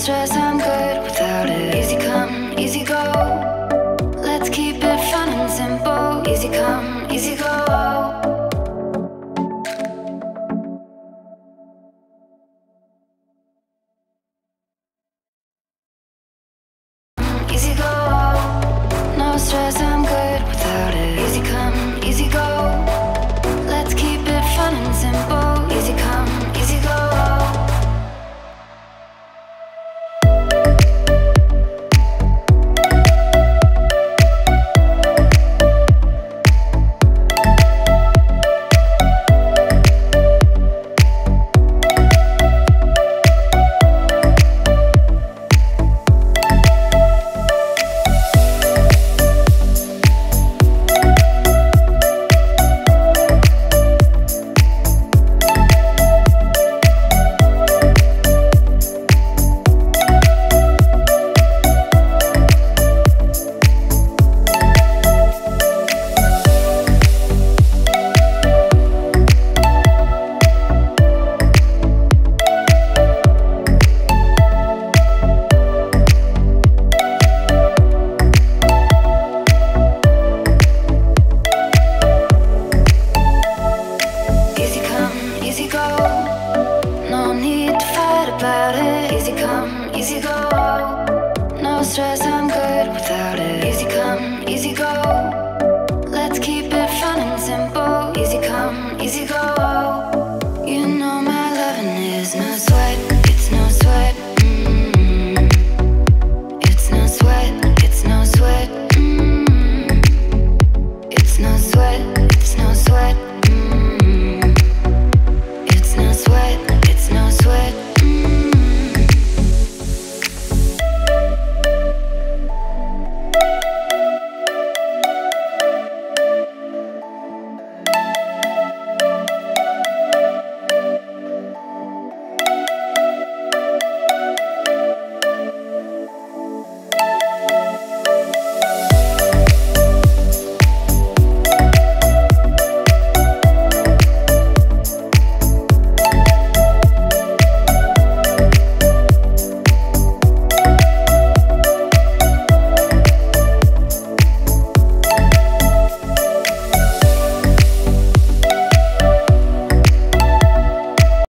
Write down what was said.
stress, I'm good without it. Easy come, easy go. Let's keep it fun and simple. Easy come, easy go. Easy come, easy go. No stress.